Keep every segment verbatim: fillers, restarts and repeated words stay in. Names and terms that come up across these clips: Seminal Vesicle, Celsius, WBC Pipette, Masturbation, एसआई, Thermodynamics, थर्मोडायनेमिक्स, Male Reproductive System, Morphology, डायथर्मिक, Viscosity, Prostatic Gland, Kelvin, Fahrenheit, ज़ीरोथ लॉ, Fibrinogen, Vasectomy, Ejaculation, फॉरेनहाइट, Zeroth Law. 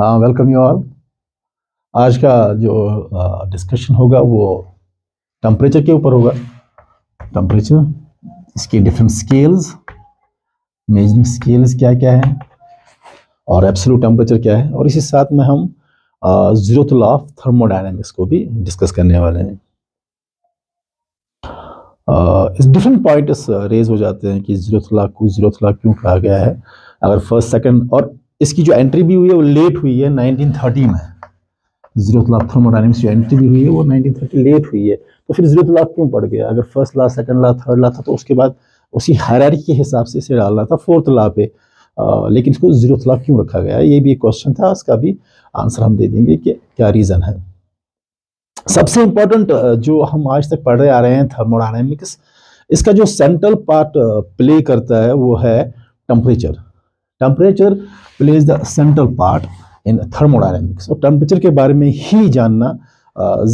Welcome you all. आज का जो डिस्कशन uh, होगा वो टेम्परेचर के ऊपर होगा। टेम्परेचर, इसके डिफरेंट स्केल्स, मेजरिंग स्केल्स क्या क्या है और एब्सोल्यूट टेम्परेचर क्या है, और इसी साथ में हम ज़ीरोथ लॉ ऑफ थर्मोडायनेमिक्स को भी डिस्कस करने वाले हैं। इस डिफरेंट पॉइंट्स रेज हो जाते हैं कि ज़ीरोथ लॉ को ज़ीरोथ लॉ क्यों कहा गया है। अगर फर्स्ट सेकंड, और इसकी जो एंट्री भी हुई है वो लेट हुई है, नाइनटीन थर्टी में। ज़ीरोथ लॉ ऑफ थर्मोडायनेमिक्स जो एंट्री भी हुई है वो नाइनटीन थर्टी लेट हुई है। तो फिर ज़ीरोथ लॉ क्यों पड़ गया? अगर first law, second law, third law था तो उसके बाद उसी हायरार्की के हिसाब से इसे डालना था फोर्थ लॉ पे, आ, लेकिन इसको ज़ीरोथ लॉ क्यों रखा गया है, ये भी एक क्वेश्चन था। इसका भी आंसर हम दे देंगे कि क्या रीज़न है। सबसे इम्पोर्टेंट जो हम आज तक पढ़ रहे आ रहे हैं थर्मोडायनेमिक्स, इसका जो सेंट्रल पार्ट प्ले करता है वो है temperature. Temperature plays the central part in थर्मोडायनेमिक्स। और टेम्परेचर के बारे में ही जानना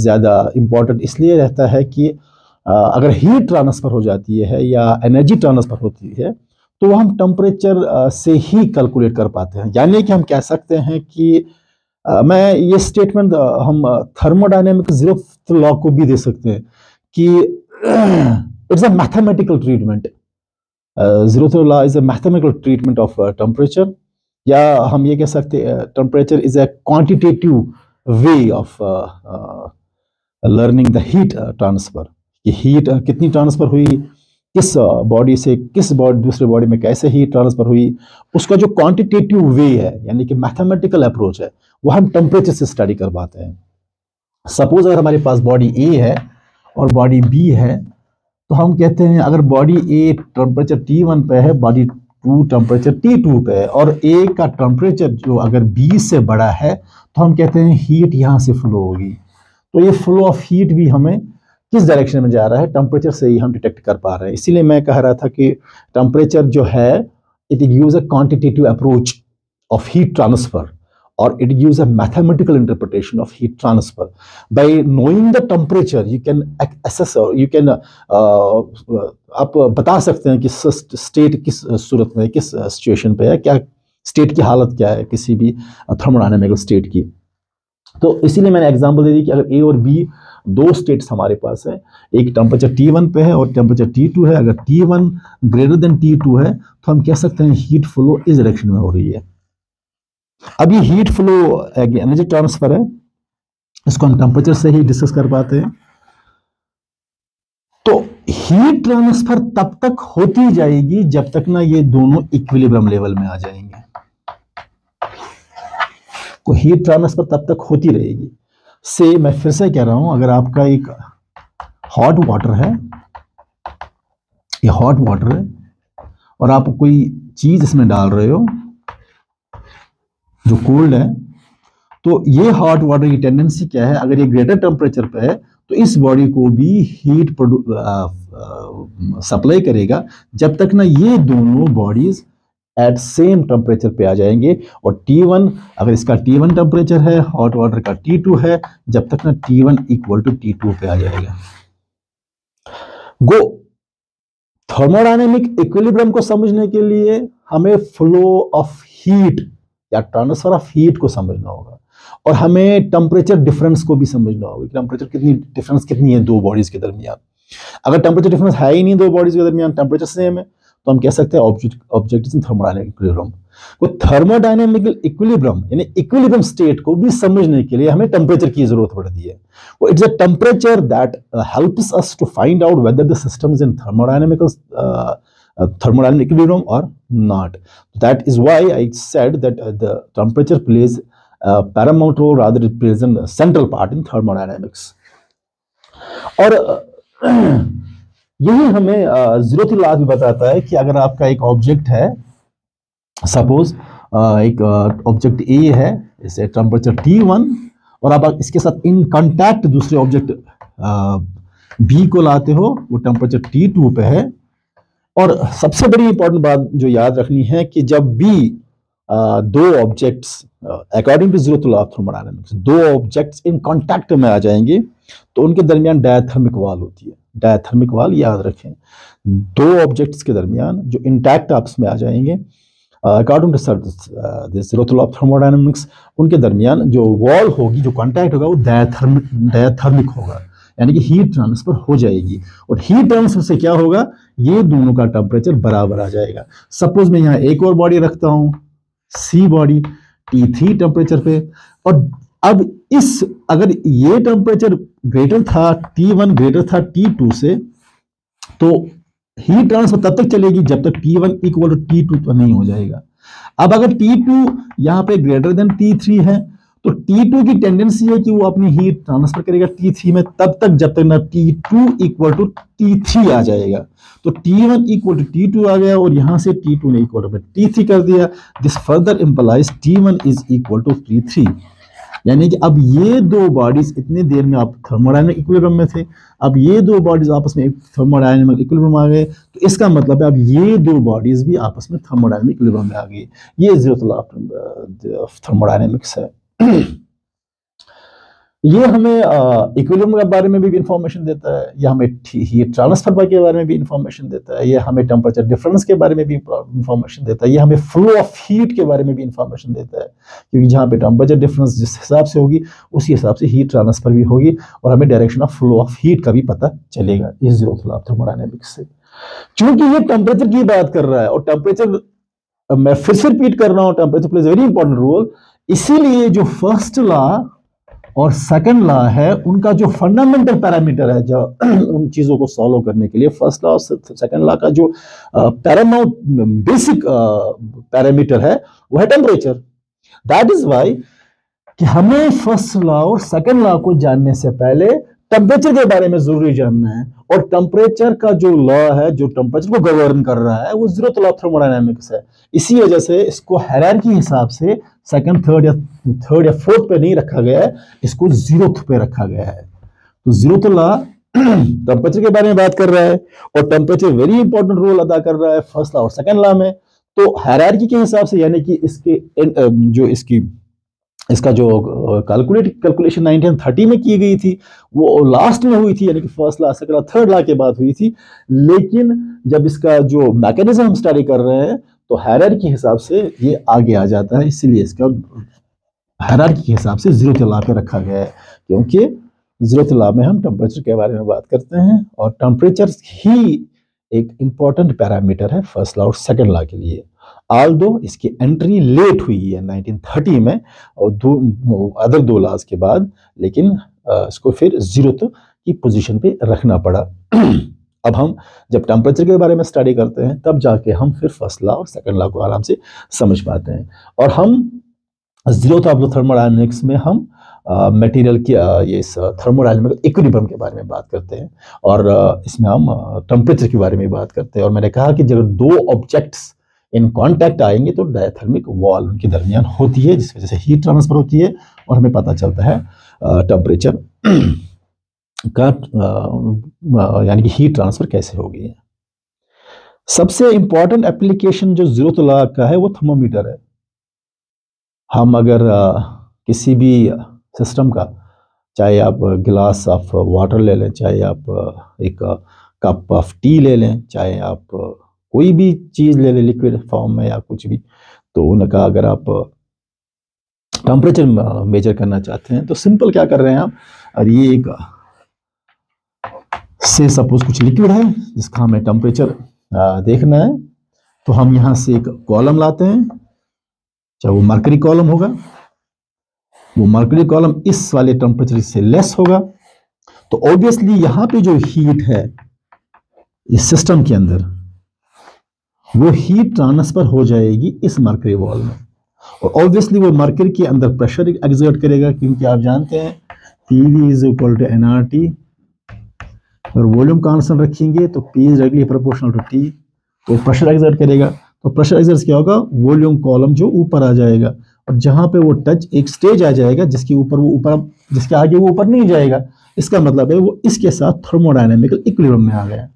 ज़्यादा इम्पॉर्टेंट इसलिए रहता है कि अगर हीट ट्रांसफ़र हो जाती है या एनर्जी ट्रांसफ़र होती है तो हम टेम्परेचर से ही कैलकुलेट कर पाते हैं। यानी कि हम कह सकते हैं कि Uh, मैं ये स्टेटमेंट uh, हम थर्मोडायनेमिक ज़ीरोथ लॉ को भी दे सकते हैं कि it's a mathematical treatment. ज़ीरोथ लॉ is a mathematical treatment of temperature, या हम ये कह सकते हैं temperature is a quantitative way of learning the heat transfer, कि हीट uh, कितनी ट्रांसफ़र हुई, किस बॉडी से किस बॉडी दूसरे बॉडी में कैसे हीट ट्रांसफ़र हुई, उसका जो क्वांटिटेटिव वे है यानी कि मैथमेटिकल अप्रोच है वो हम टेम्परेचर से स्टडी कर पाते हैं। सपोज अगर हमारे पास बॉडी ए है और बॉडी बी है तो हम कहते हैं अगर body A temperature T one पे है, body two temperature T two पे है, और ए का टेम्परेचर जो अगर बी से बड़ा है तो हम कहते हैं हीट यहाँ से फ्लो होगी। तो ये फ्लो ऑफ हीट भी हमें किस डायरेक्शन में जा रहा है टेम्परेचर से ही हम डिटेक्ट कर पा रहे हैं। इसीलिए मैं कह रहा था कि टेम्परेचर जो है it gives a quantitative approach of heat transfer और it gives a mathematical interpretation of heat transfer. By knowing the temperature you can assess, you can, आप बता सकते हैं कि स्टेट किस सूरत में, किस सिचुएशन पे है, क्या स्टेट की हालत क्या है किसी भी थर्मोडायनेमिक स्टेट की। तो इसीलिए मैंने एग्जांपल दे दी कि अगर ए और बी दो स्टेट्स हमारे पास है, एक टेम्परेचर टी वन पे है और टेम्परेचर टी टू है, अगर T one greater than T two है तो हम कह सकते हैं हीट फ्लो इस डायरेक्शन में हो रही है। अभी हीट फ्लो एनर्जी ट्रांसफर है, इसको हम टेम्परेचर से ही डिस्कस कर पाते हैं। तो हीट ट्रांसफर तब तक होती जाएगी जब तक ना ये दोनों इक्विलिब्रियम लेवल में आ जाएंगे। तो हीट ट्रांसफर तब तक होती रहेगी। से मैं फिर से कह रहा हूं, अगर आपका एक हॉट वाटर है, ये हॉट वाटर है और आप कोई चीज इसमें डाल रहे हो जो कोल्ड है, तो ये हॉट वाटर की टेंडेंसी क्या है, अगर ये ग्रेटर टेम्परेचर पे है तो इस बॉडी को भी हीट सप्लाई करेगा जब तक ना ये दोनों बॉडीज एट सेम टेम्परेचर पे आ जाएंगे। और टी वन, अगर इसका टी वन टेम्परेचर है, हॉट वाटर का टी टू है, जब तक ना T one equal to T two पे आ जाएगा। गो थर्मोडायनेमिक इक्विलिब्रियम को समझने के लिए हमें फ्लो ऑफ हीट या ट्रांसफर ऑफ हीट को समझना होगा और हमें टेम्परेचर डिफरेंस को भी समझना होगा कि टेम्परेचर कितनी डिफरेंस कितनी है दो बॉडीज के दरमियान। अगर टेम्परेचर डिफरेंस है ही नहीं दो बॉडीज के दरमियान, टेम्परेचर सेम है, तो हम कह सकते हैं object object in thermodynamic equilibrium. तो थर्मोडायनेमिकल इक्विलिब्रियम यानी इक्विलिब्रियम स्टेट को भी समझने के लिए हमें टेम्परेचर की जरूरत पड़ती है। वो it's a temperature that helps us to find out whether the systems in thermodynamical thermodynamic equilibrium और not. That is why I said that the temperature plays paramount role, rather it plays a central part in थर्मोडायनेमिक्स। और uh, यही हमें ज़ीरोथ लॉ भी बताता है कि अगर आपका एक ऑब्जेक्ट है, सपोज एक ऑब्जेक्ट ए है, इसे टेम्परेचर टी वन, और आप इसके साथ इन कांटेक्ट दूसरे ऑब्जेक्ट बी को लाते हो, वो टेम्परेचर टी टू पे है। और सबसे बड़ी इंपॉर्टेंट बात जो याद रखनी है कि जब बी दो objects according to ज़ीरोथ लॉ of थर्मोडायनेमिक्स दो ऑब्जेक्ट्स इन कांटेक्ट में आ जाएंगे तो उनके दरमियान डायथर्मिक वाल होती है। डायथर्मिक वाल याद रखें, दो ऑब्जेक्ट्स के दरमियान जो इंटैक्ट आपस में आ जाएंगे according to ज़ीरोथ लॉ of थर्मोडायनेमिक्स उनके दरमियान जो वॉल होगी, जो कांटेक्ट होगा वो डायथर्मिक डायथर्मिक होगा, यानी कि हीट ट्रांसफर हो जाएगी। और हीट ट्रांसफर से क्या होगा, ये दोनों का टेम्परेचर बराबर आ जाएगा। सपोज मैं यहाँ एक और बॉडी रखता हूँ, C body T three temperature पे, और अब इस अगर ये टेम्परेचर ग्रेटर था टी वन ग्रेटर था टी टू से, तो हीट ट्रांसफर तब तक चलेगी जब तक T one equal T two तो नहीं हो जाएगा। अब अगर टी टू यहाँ पे ग्रेटर देन टी थ्री है तो टी टू की टेंडेंसी है कि वो अपनी हीट ट्रांसफर करेगा टी थ्री में तब तक जब तक ना T two equal to T three आ जाएगा। तो T one equal to T two आ गया और यहाँ से टी टू ने इक्वल टू टी थ्री कर दिया। This further implies T one is equal to T three, यानी कि अब ये दो बॉडीज, इतने देर में आप थर्मोडायनामिक इक्विलिब्रियम में थे, अब ये दो बॉडीज आपस में थर्मोडायनामिक इक्विलिब्रियम आ गए। तो इसका मतलब है अब ये दो बॉडीज भी आपस में थर्मोडायनामिक इक्विलिब्रियम में आ गई। ये ज़ीरोथ लॉ ऑफ थर्मोडायनामिक्स है। ये हमें इक्विलिब्रियम के बारे में भी इंफॉर्मेशन देता है, ये हमें हीट ट्रांसफर के बारे में भी इंफॉर्मेशन देता है, ये हमें टेम्परेचर डिफरेंस के बारे में भी इंफॉर्मेशन देता है, ये हमें फ्लो ऑफ हीट के बारे में भी इंफॉर्मेशन देता है, क्योंकि जहाँ पे टेम्परेचर डिफरेंस जिस हिसाब से होगी उसी हिसाब से हीट ट्रांसफर भी होगी और हमें direction of flow of heat का भी पता चलेगा इस ज़ीरोथ लॉ ऑफ थर्मोडायनेमिक्स से। चूंकि ये टेम्परेचर की बात कर रहा है और टेम्परेचर मैं फिर से रिपीट कर रहा हूँ, temperature plays very important role, इसीलिए जो फर्स्ट लॉ और सेकंड लॉ है उनका जो फंडामेंटल पैरामीटर है, जो उन चीज़ों को सॉल्व करने के लिए फर्स्ट लॉ और सेकंड लॉ का जो पैरामाउंट बेसिक पैरामीटर है वो है टेम्परेचर। दैट इज वाई कि हमें फर्स्ट लॉ और सेकंड लॉ को जानने से पहले टेम्परेचर के बारे में जरूरी जानना है, और टेम्परेचर का जो लॉ है, जो टेम्परेचर को गवर्न कर रहा है, वो ज़ीरोथ लॉ ऑफ थर्मोडायनेमिक्स है। इसी वजह से इसको हायरार्की हिसाब से सेकंड थर्ड या थर्ड या फोर्थ पे नहीं रखा गया है, इसको जीरोथ पे रखा गया है। तो ज़ीरोथ लॉ टेम्परेचर के बारे में बात कर रहा है और टेम्परेचर वेरी इंपॉर्टेंट रोल अदा कर रहा है फर्स्ट लॉ और सेकंड लॉ में। तो हायरार्की के हिसाब से, यानी कि इसके जो इसकी इसका जो कैलकुलेट कैलकुलेशन नाइनटीन थर्टी में की गई थी वो लास्ट में हुई थी, यानी कि first law second law third law के बाद हुई थी, लेकिन जब इसका जो मैकेनिज्म हम स्टडी कर रहे हैं तो हायरार्की के हिसाब से ये आगे आ जाता है, इसीलिए इसका हायरार्की के हिसाब से ज़ीरोथ लॉ पे रखा गया है, क्योंकि ज़ीरोथ लॉ में हम टेम्परेचर के बारे में बात करते हैं और टेम्परेचर ही एक इम्पॉर्टेंट पैरामीटर है फर्स्ट लॉ और सेकंड लॉ के लिए। ऑल्दो इसकी एंट्री लेट हुई है नाइनटीन थर्टी में और दो अदर दो लॉज के बाद, लेकिन इसको फिर जीरोथ की पोजीशन पे रखना पड़ा। अब हम जब टेम्परेचर के बारे में स्टडी करते हैं तब जाके हम फिर फर्स्ट लॉ और सेकंड लॉ को आराम से समझ पाते हैं, और हम ज़ीरोथ ऑफ थर्मोडायनेमिक्स में हम मटेरियल uh, की uh, ये इस थर्मोडायनेमिक इक्विलिब्रियम के बारे में बात करते हैं और uh, इसमें हम टेम्परेचर uh, के बारे में बात करते हैं। और मैंने कहा कि जब दो ऑब्जेक्ट्स इन कांटेक्ट आएंगे तो डायथर्मिक वॉल उनके दरमियान होती है, जिस वजह से हीट ट्रांसफर होती है और हमें पता चलता है टेम्परेचर का यानी कि हीट ट्रांसफर कैसे होगी। सबसे इंपॉर्टेंट एप्लीकेशन जो ज़ीरोथ लॉ का है वो थर्मोमीटर है। हम अगर किसी भी सिस्टम का, चाहे आप गिलास ऑफ वाटर ले लें, चाहे आप एक कप ऑफ टी ले लें, चाहे आप कोई भी चीज़ ले ले लिक्विड फॉर्म में या कुछ भी, तो उनका अगर आप टेम्परेचर मेजर करना चाहते हैं तो सिंपल क्या कर रहे हैं आप, और ये एक से सपोज कुछ लिक्विड है जिसका हमें टेम्परेचर देखना है, तो हम यहाँ से एक कॉलम लाते हैं, चाहे वो मरकरी कॉलम होगा, वो मरकरी कॉलम इस वाले टेम्परेचर से लेस होगा, तो ऑब्वियसली यहाँ पे जो हीट है इस सिस्टम के अंदर वो हीट ट्रांसफर हो जाएगी इस मरकरी वॉल में, और ऑब्वियसली वो मरकरी के अंदर प्रेशर एग्जर्ट करेगा, क्योंकि आप जानते हैं PV is equal to N R T, और वॉल्यूम कांस्टेंट रखेंगे तो P is directly proportional to T, तो प्रेशर एग्जर्ट करेगा, तो प्रेशर एग्जर्ट क्या होगा, वॉल्यूम कॉलम जो ऊपर आ जाएगा, और जहाँ पे वो टच एक स्टेज आ जाएगा जिसके ऊपर वो ऊपर जिसके आगे वो ऊपर नहीं जाएगा। इसका मतलब है वो इसके साथ थर्मोडायनेमिकल इक्विलिब्रियम में आ गया।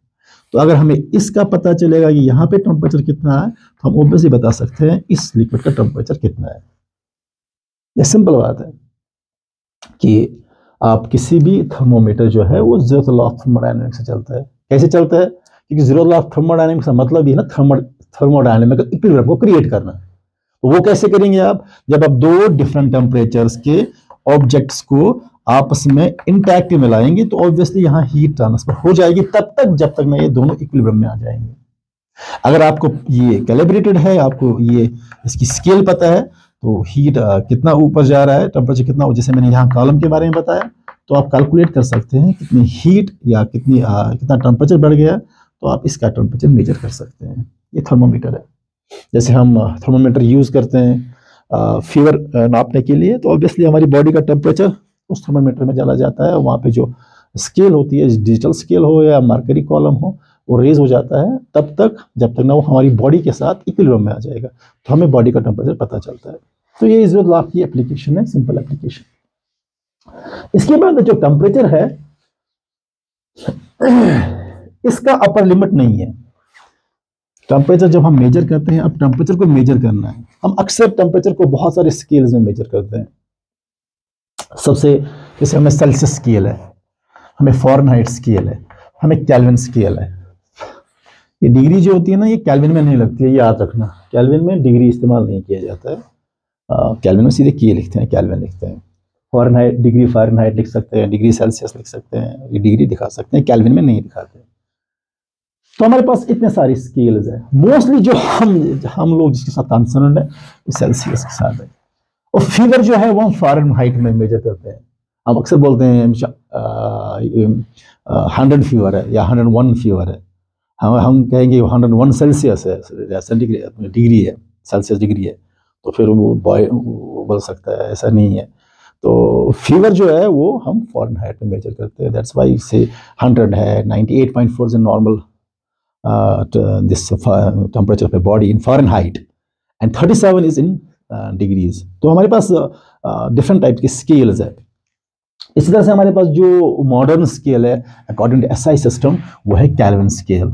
तो अगर हमें इसका पता चलेगा कि यहाँ पे टेम्परेचर कितना है तो हम ऑब्वियसली बता सकते हैं इस लिक्विड का टेम्परेचर कितना है। यह सिंपल बात है कि आप किसी भी थर्मोमीटर जो है वो ज़ीरोथ लॉ ऑफ थर्मोडायनेमिक्स से चलता है। कैसे चलता है, क्योंकि ज़ीरोथ लॉ ऑफ थर्मोडायनेमिक्स का मतलब ही ना थर्मो थर्मोडायनेमिक इक्विलिब्रियम को क्रिएट करना है। तो वो कैसे करेंगे आप, जब आप दो डिफरेंट टेम्परेचर्स के ऑब्जेक्ट्स को आपस में इंटैक्ट मिलाएंगे तो ऑब्वियसली यहाँ हीट ट्रांसफर हो जाएगी तब तक जब तक ना ये दोनों इक्विलिब्रियम में आ जाएंगे। अगर आपको ये कैलिब्रेटेड है, आपको ये इसकी स्केल पता है, तो हीट कितना ऊपर जा रहा है, टेम्परेचर कितना, जैसे मैंने यहाँ कॉलम के बारे में बताया, तो आप कैलकुलेट कर सकते हैं कितनी हीट या कितनी आ, कितना टेम्परेचर बढ़ गया, तो आप इसका टेम्परेचर मेजर कर सकते हैं। ये थर्मोमीटर है, जैसे हम थर्मोमीटर यूज़ करते हैं फीवर नापने के लिए, तो ऑब्वियसली हमारी बॉडी का टेम्परेचर उस थर्मोमीटर में चला जाता है। वहाँ पे जो स्केल होती है, डिजिटल स्केल हो या मरकरी कॉलम हो, वो रेज हो जाता है तब तक जब तक ना वो हमारी बॉडी के साथ इक्विलिब्रियम में आ जाएगा, तो हमें बॉडी का टेम्परेचर पता चलता है। तो ये ज़ेरोथ लॉ की एप्लीकेशन है, सिंपल एप्लीकेशन। इसके बाद जो टेम्परेचर है इसका अपर लिमिट नहीं है। टेम्परेचर जब हम मेजर करते हैं, अब टेम्परेचर को मेजर करना है। हम अक्सर टेम्परेचर को बहुत सारे स्केल्स में मेजर करते हैं। सबसे जैसे हमें सेल्सियस स्केल है, हमें फॉरेनहाइट स्केल है, हमें केल्विन स्केल है। ये डिग्री जो होती है ना, ये केल्विन में नहीं लगती है, याद रखना। केल्विन में डिग्री इस्तेमाल नहीं किया जाता है, केल्विन में सीधे के लिखते हैं, केल्विन लिखते हैं। फॉरेनहाइट, डिग्री फॉरेनहाइट लिख सकते हैं, डिग्री सेल्सियस लिख सकते हैं, ये डिग्री दिखा सकते हैं, केल्विन में नहीं दिखाते। तो हमारे पास इतने सारे स्केल्स हैं। मोस्टली जो हम हम लोग जिसके साथ कंसर्न है वो सेल्सियस के साथ है। और फीवर जो है वो हम फारेनहाइट में मेजर करते हैं। हम अक्सर बोलते हैं हंड्रेड फीवर है या हंड्रेड वन फीवर है, हम हम कहेंगे हंड्रेड वन सेल्सियस है, सेंटीग्रेड डिग्री है, सेल्सियस डिग्री है, तो फिर वो बॉय बोल सकता है, ऐसा नहीं है। तो फीवर जो है वो हम फारेनहाइट में मेजर करते हैं। दैट्स वाई से हंड्रेड है, ninety eight point four is normal this temperature पे body in Fahrenheit and thirty seven is in degrees. तो हमारे पास डिफरेंट टाइप के स्केल्स है। इसी तरह से हमारे पास जो मॉडर्न स्केल है अकॉर्डिंग टू एसआई सिस्टम, वो है केल्विन स्केल।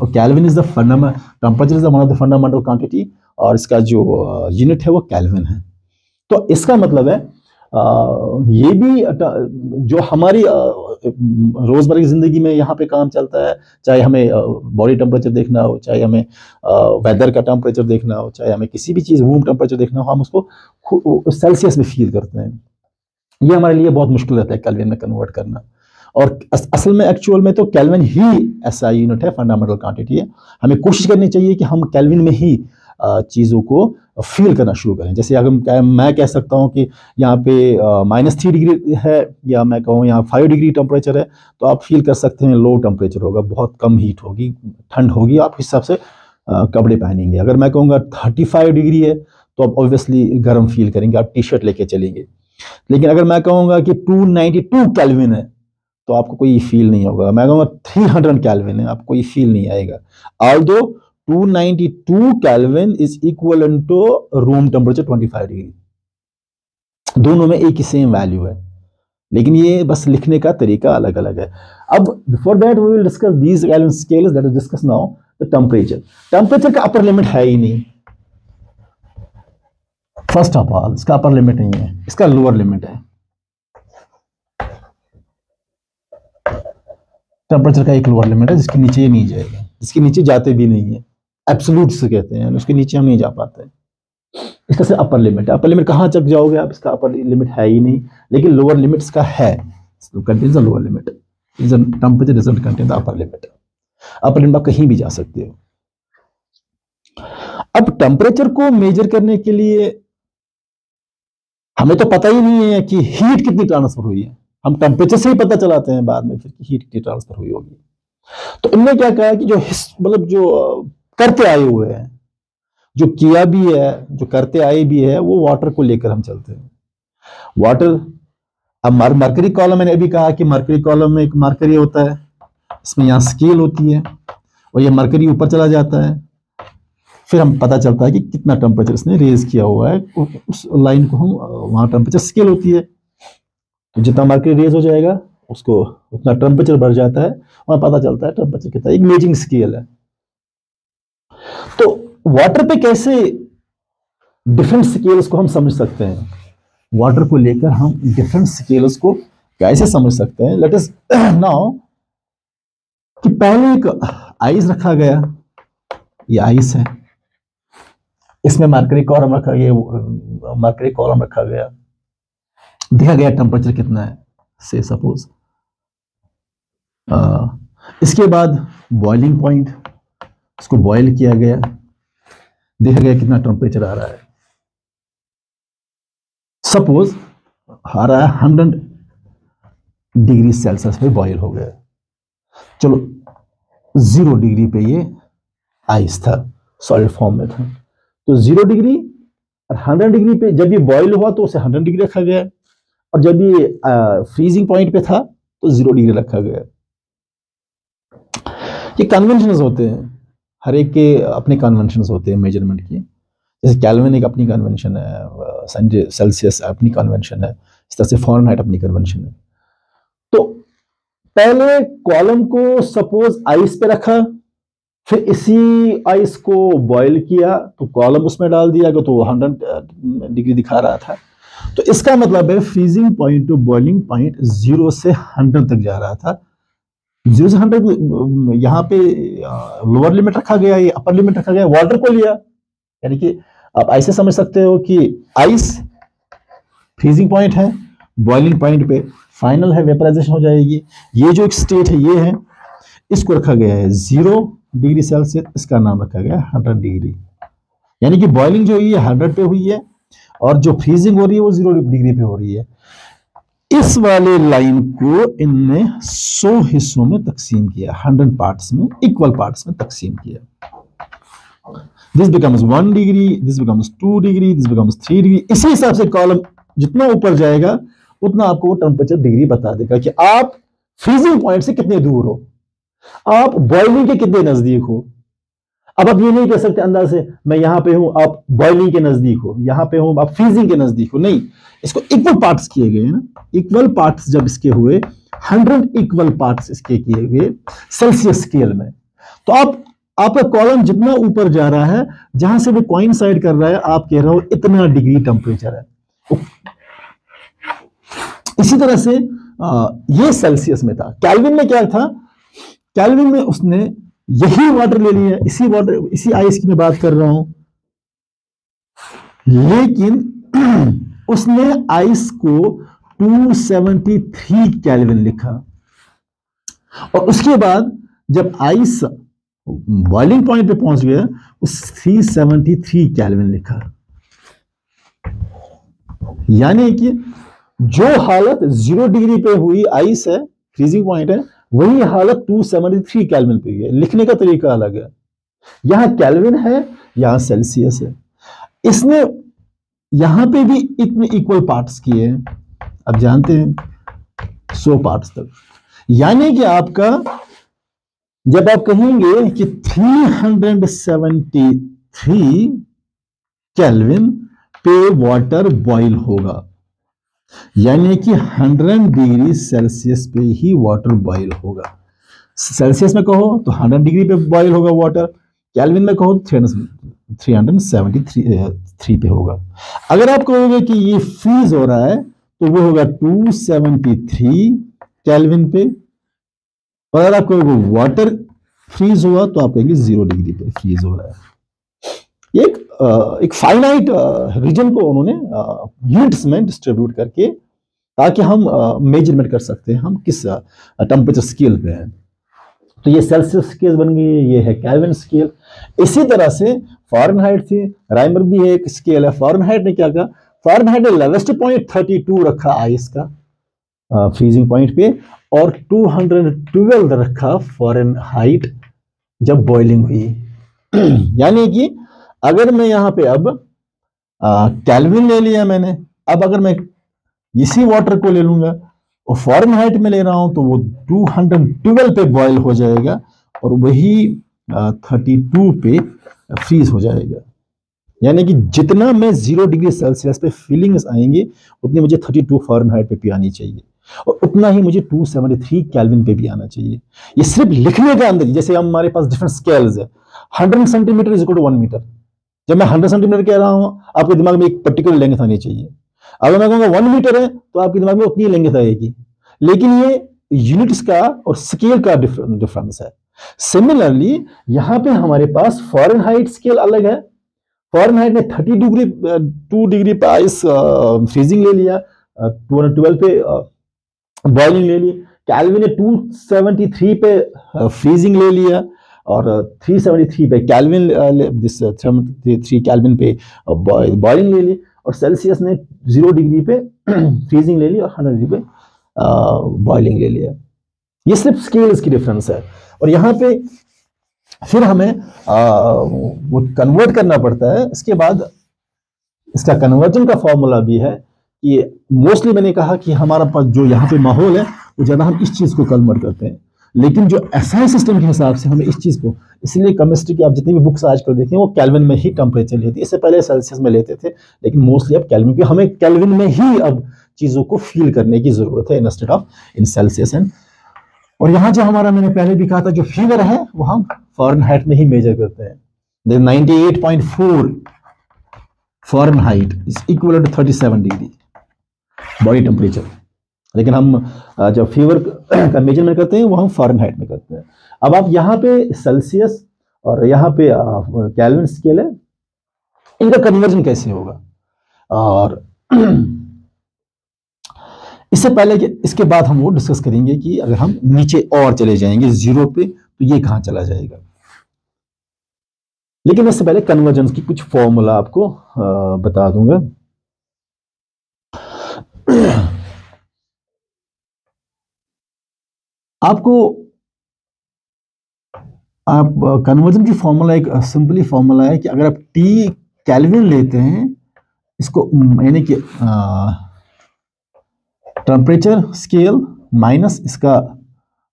और Kelvin is the fundamental temperature, is one of the fundamental quantity, और इसका जो यूनिट है वो केल्विन है। तो इसका मतलब है आ, ये भी जो हमारी रोज़मर्रा की ज़िंदगी में यहाँ पे काम चलता है, चाहे हमें बॉडी टेम्परेचर देखना हो, चाहे हमें वेदर का टेम्परेचर देखना हो, चाहे हमें किसी भी चीज़ रूम टेम्परेचर देखना हो, हम उसको सेल्सियस में फील करते हैं। ये हमारे लिए बहुत मुश्किल रहता है केल्विन में कन्वर्ट करना। और अस, असल में एक्चुअल में तो केल्विन ही ऐसा यूनिट है, फंडामेंटल क्वान्टिटी है। हमें कोशिश करनी चाहिए कि हम केल्विन में ही चीज़ों को फील करना शुरू करें। जैसे अगर मैं कह सकता हूं कि यहाँ पे माइनस थ्री डिग्री है, या मैं कहूँ यहाँ फाइव डिग्री टेम्परेचर है, तो आप फील कर सकते हैं लो टेम्परेचर होगा, बहुत कम हीट होगी, ठंड होगी, आप इस हिसाब से कपड़े पहनेंगे। अगर मैं कहूँगा थर्टी फाइव डिग्री है तो आप ऑब्वियसली गर्म फील करेंगे, आप टी शर्ट लेके चलेंगे। लेकिन अगर मैं कहूँगा कि टू नाइन्टी टू केल्विन है तो आपको कोई फील नहीं होगा। मैं कहूँगा थ्री हंड्रेड केल्विन है, आपको कोई फील नहीं आएगा। Although two ninety two Kelvin is equivalent to room temperature पच्चीस डिग्री, दोनों में एक ही सेम वैल्यू है, लेकिन ये बस लिखने का तरीका अलग अलग है। अब before that we will discuss these Kelvin scales, let us discuss now the temperature. Temperature का अपर लिमिट है ही नहीं, फर्स्ट ऑफ ऑल इसका अपर लिमिट नहीं है, इसका लोअर लिमिट है। टेम्परेचर का एक लोअर लिमिट है जिसके नीचे ये नहीं जाएगा, जिसके नीचे जाते भी नहीं है, एब्सोल्यूट से कहते हैं, उसके नीचे हम नहीं जा पाते। इसका से अपर लिमिट है, अपर लिमिट कहाँ तक जाओगे आप, इसका अपर लिमिट है ही नहीं, लेकिन लोअर लिमिट्स का है। Contains the lower limit, temperature doesn't contain the upper limit. Upper limit आप कहीं भी जा सकते हो। अब टेम्परेचर को मेजर करने के लिए हमें तो पता ही नहीं है कि हीट कितनी ट्रांसफर हुई है, हम टेम्परेचर से ही पता चलाते हैं बाद में फिर कि हीट कितनी ट्रांसफर हुई होगी। तो इनमें क्या कहा कि जो मतलब जो करते आए हुए हैं, जो किया भी है, जो करते आए भी है, वो वाटर को लेकर हम चलते हैं। वाटर, अब मरकरी कॉलम, मैंने अभी कहा कि मरकरी कॉलम में एक मरकरी होता है, इसमें यहाँ स्केल होती है, और ये मरकरी ऊपर चला जाता है, फिर हम पता चलता है कि कितना टेम्परेचर इसने रेज किया हुआ है। उस लाइन को हम, वहाँ टेम्परेचर स्केल होती है, तो जितना मरकरी रेज हो जाएगा उसको उतना टेम्परेचर बढ़ जाता है, और पता चलता है टेम्परेचर कितना। एक मेजिंग स्केल है। तो वाटर पे कैसे डिफरेंट स्केल्स को हम समझ सकते हैं, वाटर को लेकर हम डिफरेंट स्केल्स को कैसे समझ सकते हैं। लेट अस नाउ कि पहले एक आइस रखा गया, ये आइस है, इसमें मार्करी कॉलम रखा गया, मार्करी कॉलम रखा गया, दिया गया टेम्परेचर कितना है से सपोज। इसके बाद बॉइलिंग पॉइंट, इसको बॉयल किया गया, देखा गया कितना टेम्परेचर आ रहा है, सपोज आ रहा है हंड्रेड डिग्री सेल्सियस पे बॉयल हो गया। चलो जीरो डिग्री पे ये आइस था, सॉलिड फॉर्म में था, तो जीरो डिग्री और हंड्रेड डिग्री पे जब ये बॉयल हुआ तो उसे हंड्रेड डिग्री रखा गया, और जब ये आ, फ्रीजिंग पॉइंट पे था तो जीरो डिग्री रखा गया। ये कन्वेंशंस होते हैं, हर एक के अपने कन्वेंशंस होते हैं मेजरमेंट के, जैसे केल्विन एक अपनी कन्वेंशन है, सेल्सियस अपनी कन्वेंशन है, इस तरह से फॉरेनहाइट अपनी कन्वेंशन है। तो पहले कॉलम को सपोज आइस पे रखा, फिर इसी आइस को बॉयल किया तो कॉलम उसमें डाल दिया गया, तो हंड्रेड डिग्री दिखा रहा था, तो इसका मतलब है freezing point to boiling point zero से हंड्रेड तक जा रहा था। जीरो से हंड्रेड यहाँ पे लोअर लिमिट रखा गया, ये अपर लिमिट रखा गया, वाटर को लिया, यानी कि आप ऐसे समझ सकते हो कि आइस फ्रीजिंग पॉइंट है, बॉइलिंग पॉइंट पे फाइनल है, वेपराइजेशन हो जाएगी। ये जो एक स्टेट है ये है, इसको रखा गया है जीरो डिग्री सेल्सियस, इसका नाम रखा गया है हंड्रेड डिग्री, यानी कि बॉइलिंग जो हुई है हंड्रेड पे हुई है और जो फ्रीजिंग हो रही है वो जीरो डिग्री पे हो रही है। इस वाले लाइन को इनने सौ हिस्सों में तकसीम किया, हंड्रेड पार्ट्स में, इक्वल पार्ट्स में तकसीम किया। This becomes one degree, this becomes two degree, this becomes three degree. इसी हिसाब से कॉलम जितना ऊपर जाएगा उतना आपको वो टेम्परेचर डिग्री बता देगा कि आप फ्रीजिंग पॉइंट से कितने दूर हो, आप बॉइलिंग के कितने नजदीक हो। अब आप ये नहीं कह सकते अंदाज से मैं यहाँ पे हूं आप बॉइलिंग के नजदीक हो, यहाँ पे हूं आप फ्रीजिंग के नजदीक हो, नहीं, इसको इक्वल पार्ट्स किए गए ना, इक्वल पार्ट्स जब इसके हुए हंड्रेड इक्वल पार्ट्स इसके किए गए सेल्सियस स्केल में, तो आप आपका कॉलम जितना ऊपर जा रहा है जहां से वो कोइंसाइड कर रहा है आप कह रहे हो इतना डिग्री टेम्परेचर है। इसी तरह से आ, ये सेल्सियस में था, केल्विन में क्या था, केल्विन में उसने यही वाटर ले लिया, इसी वाटर इसी आइस की मैं बात कर रहा हूं, लेकिन उसने आइस को दो सौ तिहत्तर केल्विन लिखा, और उसके बाद जब आइस बॉइलिंग पॉइंट पे पहुंच गया उस तीन सौ तिहत्तर केल्विन लिखा, यानी कि जो हालत जीरो डिग्री पे हुई आइस है, फ्रीजिंग पॉइंट है, वही हालत दो सौ तिहत्तर केल्विन पे है। लिखने का तरीका अलग है, यहां केल्विन है, यहां सेल्सियस है। इसने यहां पे भी इतने इक्वल पार्ट्स किए हैं, अब जानते हैं सौ पार्ट्स तक, यानी कि आपका जब आप कहेंगे कि तीन सौ तिहत्तर केल्विन पे वाटर बॉइल होगा, यानी कि हंड्रेड डिग्री सेल्सियस पे ही वाटर बॉयल होगा। सेल्सियस में कहो तो हंड्रेड डिग्री पे बॉयल होगा वाटर, केल्विन में कहो तो तीन सौ तिहत्तर पे होगा। अगर आप कहोगे कि ये फ्रीज हो रहा है तो वो होगा दो सौ तिहत्तर केल्विन पे, और अगर आप कहोगे वाटर फ्रीज हुआ तो आप कहेंगे जीरो डिग्री पे फ्रीज हो रहा है। एक एक फाइनाइट रीजन को उन्होंने यूनिट्स में डिस्ट्रीब्यूट करके, ताकि हम मेजरमेंट कर सकते हैं हम किस टेम्परेचर स्केल पे हैं। तो ये सेल्सियस स्केल बन गई है, ये है केल्विन स्केल। इसी तरह से फॉरेनहाइट थी, राइमर भी है एक स्केल है। फॉरेनहाइट ने क्या कहा, फॉरेनहाइट ने लेवेस्ट पॉइंट थर्टी टू रखा आइस का फ्रीजिंग पॉइंट पे, और टू हंड्रेड ट्वेल्व रखा फॉरेनहाइट जब बॉइलिंग हुई। यानी कि अगर मैं यहाँ पे अब केल्विन ले लिया मैंने, अब अगर मैं इसी वाटर को ले लूंगा और फॉरेनहाइट में ले रहा हूं तो वो दो सौ बारह पे बॉयल हो जाएगा और वही बत्तीस पे फ्रीज हो जाएगा। यानी कि जितना मैं जीरो डिग्री सेल्सियस पे फीलिंग्स आएंगे उतनी मुझे बत्तीस फॉरेनहाइट पे भी आनी चाहिए, और उतना ही मुझे दो सौ तिहत्तर केल्विन पे भी आना चाहिए। ये सिर्फ लिखने के अंदर, जैसे हमारे पास डिफरेंट स्केल्स है, hundred centimetre is equal to one metre. जब मैं हंड्रेड सेंटीमीटर कह रहा हूं आपके दिमाग में एक पर्टिकुलर लेंथ आनी चाहिए, अगर मैं कहूंगा वन मीटर है तो आपके दिमाग में उतनी लेंथ आएगी, लेकिन ये यूनिट्स का और स्केल का डिफरेंस है। सिमिलरली यहां पे हमारे पास फॉरेनहाइट स्केल अलग है। फॉरेनहाइट ने थर्टी डिग्री टू डिग्री पर आइस फ्रीजिंग ले लिया, टू ट्वेल्व पे बॉइलिंग ले ली। केल्विन ने टू सेवेंटी थ्री पे फ्रीजिंग ले लिया और थ्री सेवेंटी थ्री पे केल्विन दिस थ्री केल्विन पे बॉइलिंग ले ली, और सेल्सियस ने जीरो डिग्री पे फ्रीजिंग ले ली और हंड्रेड डिग्री पे बॉइलिंग ले लिया। ये सिर्फ स्केल्स की डिफरेंस है। और यहाँ पे फिर हमें आ, वो कन्वर्ट करना पड़ता है। इसके बाद इसका कन्वर्जन का फॉर्मूला भी है कि मोस्टली मैंने कहा कि हमारा पास जो यहाँ पे माहौल है वो ज़्यादा हम इस चीज़ को कन्वर्ट करते हैं, लेकिन जो एसआई सिस्टम के हिसाब से हमें इस चीज़ को, इसलिए केमिस्ट्री की आप जितनी भी बुक्स आजकल देखें वो केल्विन में ही टेम्परेचर लेती है। इससे पहले सेल्सियस में लेते थे, लेकिन मोस्टली अब केल्विन, क्योंकि हमें केल्विन में ही अब चीज़ों को फील करने की ज़रूरत है instead of in Celsius and. और यहाँ जो हमारा, मैंने पहले भी कहा था, जो फीवर है वो हम फॉरेनहाइट में ही मेजर करते हैं। Then ninety eight point four फॉरेनहाइट is equal to thirty seven degree body temperature, लेकिन हम जब फीवर का मेजरमेंट करते हैं वो हम फॉरेनहाइट में करते हैं। अब आप यहाँ पे सेल्सियस और यहाँ पे केल्विन स्केल है, इनका कन्वर्जन कैसे होगा? और इससे पहले कि इसके बाद हम वो डिस्कस करेंगे कि अगर हम नीचे और चले जाएंगे जीरो पे तो ये कहाँ चला जाएगा, लेकिन इससे पहले कन्वर्जन की कुछ फॉर्मूला आपको आ, बता दूंगा। आपको आप कन्वर्जन की फॉर्मूला, एक सिंपली फॉर्मूला है कि अगर आप टी केल्विन लेते हैं, इसको यानी कि टेम्परेचर स्केल माइनस इसका,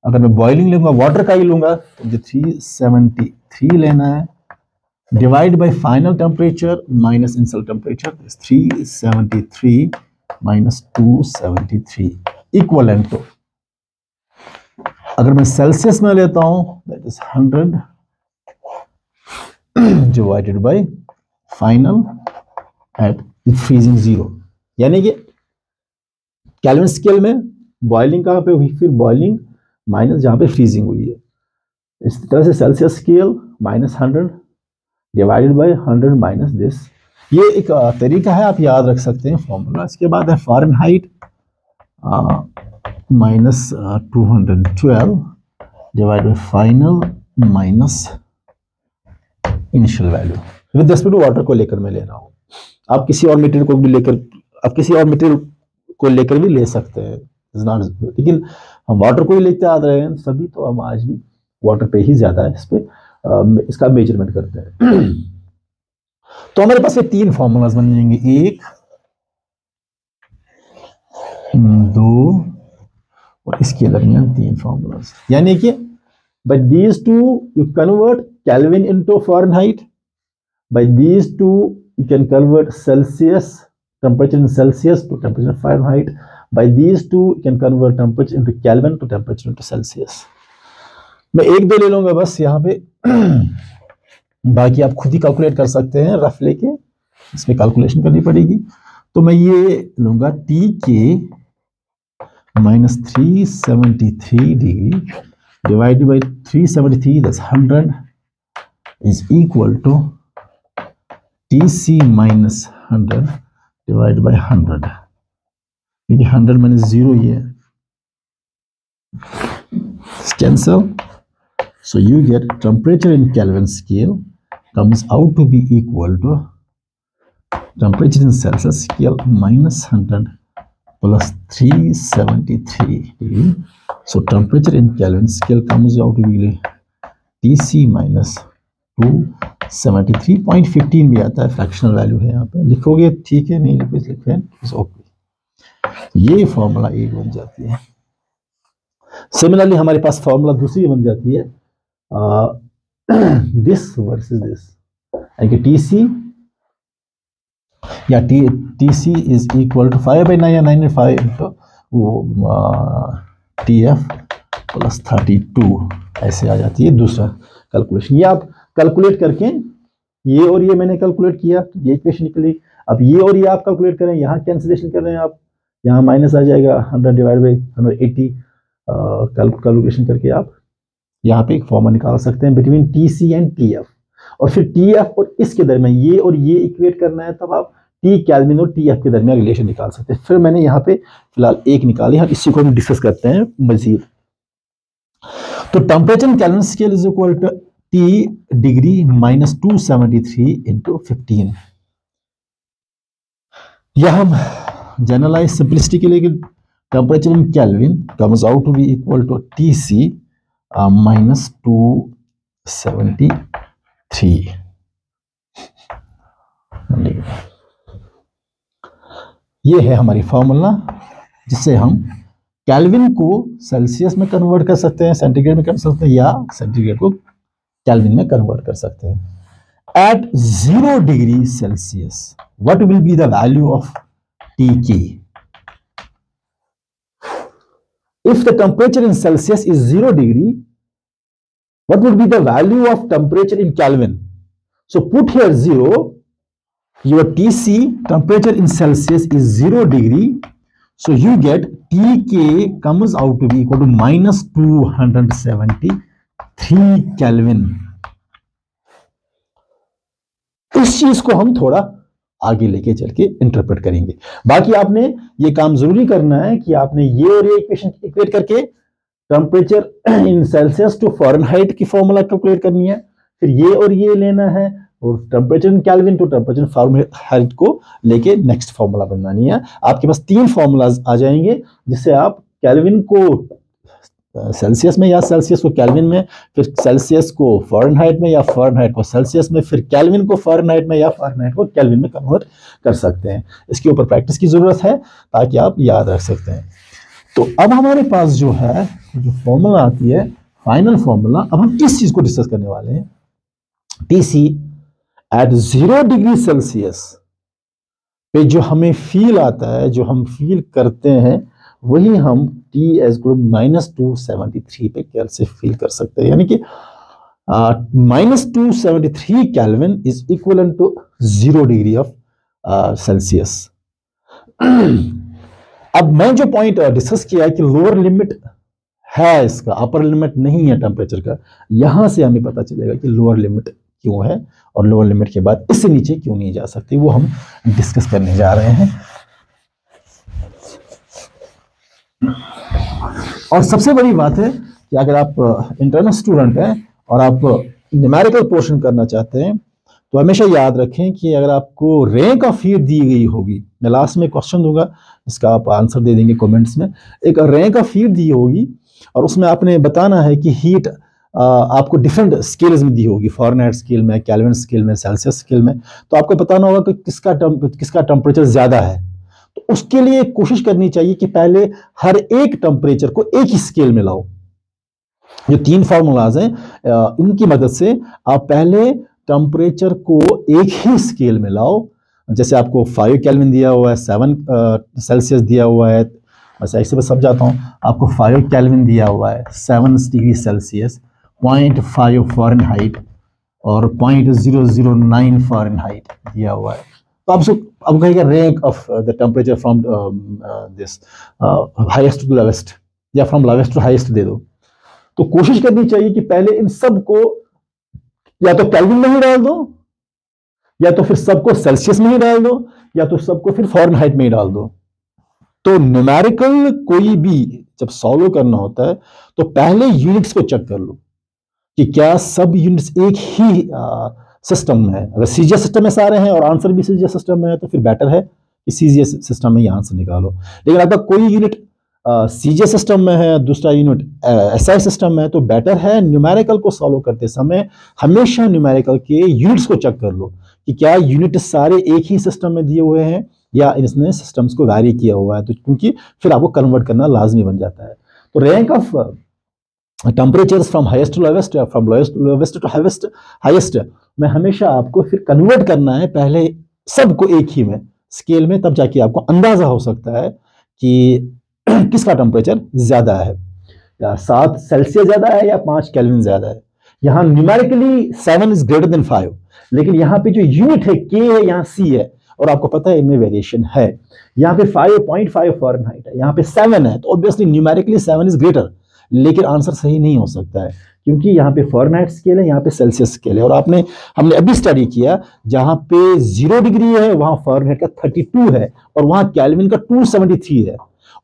अगर मैं बॉइलिंग लूँगा, वाटर का ही लूँगा तो थ्री सेवेंटी थ्री लेना है, divide by final temperature minus initial temperature, three seventy three minus two seventy three equivalent to, अगर मैं सेल्सियस में लेता हूँ that is hundred divided by final at freezing zero. यानी कि केल्विन स्केल में बॉइलिंग कहाँ पे हुई, फिर बॉइलिंग माइनस जहाँ पे फ्रीजिंग हुई है। इस तरह से Celsius scale minus hundred divided by hundred minus this, ये एक तरीका है, आप याद रख सकते हैं फॉर्मूला। इसके बाद है Fahrenheit minus two hundred twelve divide by final minus initial value. With respect to water को लेकर मैं ले रहा हूँ, आप किसी और मटेरियल को भी लेकर, आप किसी और मटेरियल को लेकर भी ले सकते हैं, इज नॉट, लेकिन हम वाटर को ही लेते आ रहे हैं सभी, तो हम आज भी वाटर पे ही ज़्यादा इस पर इसका मेजरमेंट करते हैं। तो हमारे पास ये तीन फॉर्मूलाज बन जाएंगे, एक दो और इसके दरमियान तीन फॉर्मूलाज, यानी कि by these two you convert Kelvin into फॉरेनहाइट, by these two you can convert Celsius temperature in Celsius to temperature in Fahrenheit. By these two, you can convert temperature into Kelvin to temperature into Celsius. मैं एक दो ले लूँगा बस यहाँ पे, बाकी आप खुद ही कैलकुलेट कर सकते हैं, रफ लेके इसमें कैलकुलेशन करनी पड़ेगी। तो मैं ये लूँगा टी के minus three seventy three degree divide by three seventy three दस hundred is equal to T C minus hundred divide by hundred, क्योंकि हंड्रेड मैंने जीरो ये cancel, so you get temperature in Kelvin scale comes out to be equal to temperature in Celsius scale minus hundred plus three seventy three degree. So temperature in Kelvin scale comes out to be T C minus two seventy three point fifteen भी आता है, fractional value है यहाँ पे, लिखोगे ठीक है, नहीं लिखोगे लिखोगे इट्स ओके। ये फॉर्मूला एक बन जाती है। सिमिलरली हमारे पास फॉर्मूला दूसरी बन जाती है, दिस वर्सेस दिस, यानी कि टी सी या T T C is equal to five by nine या नाइन फाइव इंटू वो T F plus thirty two, ऐसे आ जाती है दूसरा कैलकुलेशन। ये आप कैलकुलेट करके, ये और ये मैंने कैलकुलेट किया, ये इक्वेशन निकली, अब ये और ये आप कैलकुलेट करें, यहाँ कैंसिलेशन कर रहे हैं आप, यहाँ माइनस आ जाएगा hundred divide by hundred eighty, calculation करके आप यहाँ पे एक फॉर्मूला निकाल सकते हैं between T C and T F, और फिर टी एफ और इसके दरमियान ये और ये इक्वेट करना है, तब आप टी केल्विन और टी एफ के दरमियान रिलेशन निकाल सकते हैं। फिर मैंने यहाँ पे फिलहाल एक निकाली है, इसी को हम डिस्कस करते हैं मजीद। तो temperature kelvin scale is equal to T degree minus two seventy three into fifteen. यह हम जनरलाइज सिंपलिसिटी के लिए temperature in kelvin comes out to be equal to T C minus two seventy three. ये है हमारी formula जिससे हम kelvin को सेल्सियस में कन्वर्ट कर सकते हैं, सेंटीग्रेड में कर सकते हैं, या सेंटीग्रेड को केल्विन में कन्वर्ट कर सकते हैं। At zero degree Celsius what will be the value of T की? If the temperature in Celsius is zero degree, what would be the value of temperature in Kelvin? So put here zero. Your T C, temperature in Celsius, is zero degree. So you get T K comes out to be equal to minus two hundred seventy three Kelvin. इस चीज को हम थोड़ा आगे लेके चल के interpret करेंगे। बाकी आपने ये काम जरूरी करना है कि आपने ये और ये इक्वेशन इक्वेट करके temperature in Celsius to फॉरेनहाइट की फॉर्मूला कैलकुलेट करनी है, फिर ये और ये लेना है, और temperature in kelvin to temperature फॉरेनहाइट को लेके नेक्स्ट फार्मूला बनानी है। आपके पास तीन फार्मूलाज आ जाएंगे जिससे आप केल्विन को सेल्सियस में या सेल्सियस को केल्विन में, फिर सेल्सियस को फॉरेनहाइट में या फॉरेनहाइट को सेल्सियस में, फिर केल्विन को फॉरेनहाइट में या फॉरेनहाइट को केल्विन में कन्वर्ट कर सकते हैं। इसके ऊपर प्रैक्टिस की ज़रूरत है ताकि आप याद रख सकते हैं। तो अब हमारे पास जो है जो फॉर्मूला आती है फाइनल फॉर्मूला, अब हम इस चीज़ को डिस्कस करने वाले हैं। T C at zero degree Celsius पे जो हमें फील आता है, जो हम फील करते हैं, वही हम T S group minus two seventy three पे कैल से फील कर सकते हैं। यानी कि minus two seventy three kelvin is equal to zero degree of Celsius. अब मैं जो पॉइंट डिस्कस किया है कि लोअर लिमिट है इसका, अपर लिमिट नहीं है टेम्परेचर का, यहाँ से हमें पता चलेगा कि लोअर लिमिट क्यों है और लोअर लिमिट के बाद इससे नीचे क्यों नहीं जा सकती, वो हम डिस्कस करने जा रहे हैं। और सबसे बड़ी बात है कि अगर आप इंटरनल स्टूडेंट हैं और आप न्यूमेरिकल पोर्शन करना चाहते हैं तो हमेशा याद रखें कि अगर आपको रैंक ऑफ हीट दी गई होगी, मैं लास्ट में क्वेश्चन दूंगा इसका आप आंसर दे देंगे कमेंट्स में, एक रैंक ऑफ हीट दी होगी और उसमें आपने बताना है कि हीट आपको डिफरेंट स्केल्स में दी होगी, फॉरेनहाइट स्केल में, केल्विन स्केल में, सेल्सियस स्केल में, तो आपको बताना होगा कि किसका किसका टेम्परेचर ज़्यादा है। उसके लिए कोशिश करनी चाहिए कि पहले हर एक टेम्परेचर को एक ही स्केल में लाओ। जो तीन फार्मूलाज हैं इनकी मदद से आप पहले टेम्परेचर को एक ही स्केल में लाओ। जैसे आपको फाइव केल्विन दिया हुआ है, सेवन सेल्सियस दिया हुआ है, बस ऐसे मैं सब जाता हूँ। आपको फाइव केल्विन दिया हुआ है, seven degree Celsius, point five फॉरेनहाइट और point zero zero nine फॉरेनहाइट दिया हुआ है। तो आपसे अब कहेगा rank of the temperature from this highest to lowest या फ्रॉम लोवेस्ट टू हाईएस्ट दे दो। तो कोशिश करनी चाहिए कि पहले इन सब को या तो केल्विन में ही डाल दो, या तो फिर सबको सेल्सियस में ही डाल दो, या तो सबको फिर फॉरेनहाइट में ही डाल दो। तो न्यूमेरिकल कोई भी जब सॉल्व करना होता है तो पहले यूनिट्स को चेक कर लो कि क्या सब यूनिट्स एक ही uh, सिस्टम है। अगर सी जी एस सिस्टम में सारे हैं और आंसर भी सी जी एस सिस्टम में है तो फिर बेटर है कि सी जी एस सिस्टम में ही आंसर निकालो। लेकिन अगर कोई unit C G S system में है, दूसरा यूनिट एस आई सिस्टम में है, तो बेटर है न्यूमेरिकल को सॉल्व करते समय हमेशा न्यूमेरिकल के यूनिट्स को चेक कर लो कि क्या यूनिट सारे एक ही सिस्टम में दिए हुए हैं या इसने सिस्टम्स को वैरी किया हुआ है, तो क्योंकि फिर आपको कन्वर्ट करना लाजमी बन जाता है। तो rank of temperatures from highest to lowest, from lowest to lowest to highest highest में हमेशा आपको फिर कन्वर्ट करना है पहले सबको एक ही में स्केल में, तब जाके आपको अंदाज़ा हो सकता है कि किसका टेम्परेचर ज़्यादा है, या सात सेल्सियस ज़्यादा है या पाँच केल्विन ज़्यादा है। यहाँ numerically seven is greater than five, लेकिन यहाँ पे जो यूनिट है के है, यहाँ सी है और आपको पता है इनमें वेरिएशन है। यहाँ पे फाइव पॉइंट फाइव फॉरेनहाइट है, यहाँ पे सेवन है, तो obviously numerically seven is greater, लेकिन आंसर सही नहीं हो सकता है। क्योंकि यहाँ पे फॉरनाइट स्केल है, यहाँ पे सेल्सियस स्केल है। और आपने हमने अभी स्टडी किया जहाँ पे जीरो डिग्री है वहाँ फॉरनाइट का थर्टी टू है और वहाँ कैल्विन का टू सेवेंटी थ्री है,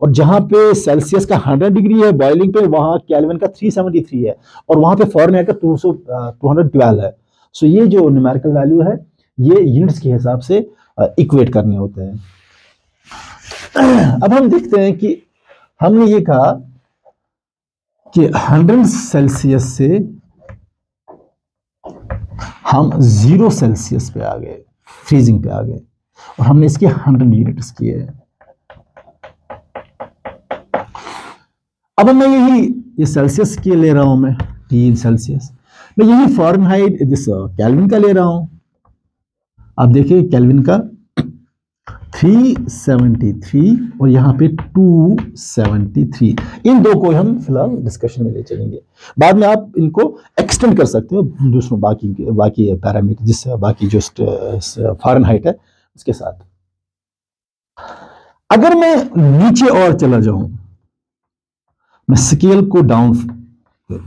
और जहाँ पे सेल्सियस का हंड्रेड डिग्री है बॉइलिंग पे वहाँ कैल्विन का थ्री सेवेंटी थ्री है और वहाँ पे फॉरनाइट का टू सौ टू हंड्रेड ट्वेल्व है। सो ये जो न्यूमेरिकल वैल्यू है ये यूनिट्स के हिसाब से इक्वेट करने होते हैं। अब हम देखते हैं कि हमने ये कहा कि हंड्रेड सेल्सियस से हम जीरो सेल्सियस पे आ गए, फ्रीजिंग पे आ गए, और हमने इसके हंड्रेड यूनिट्स किए। अब मैं यही ये सेल्सियस के ले रहा हूं, मैं तीन सेल्सियस, मैं यही फॉरेनहाइट दिस केल्विन का ले रहा हूं। आप देखिए केल्विन का तीन सौ तिहत्तर और यहाँ पे दो सौ तिहत्तर, इन दो को हम फिलहाल डिस्कशन में ले चलेंगे। बाद में आप इनको एक्सटेंड कर सकते हो दूसरों बाकी बाकी पैरामीटर, जिससे बाकी जो फॉरेनहाइट है उसके साथ। अगर मैं नीचे और चला जाऊं, मैं स्केल को डाउन करूं,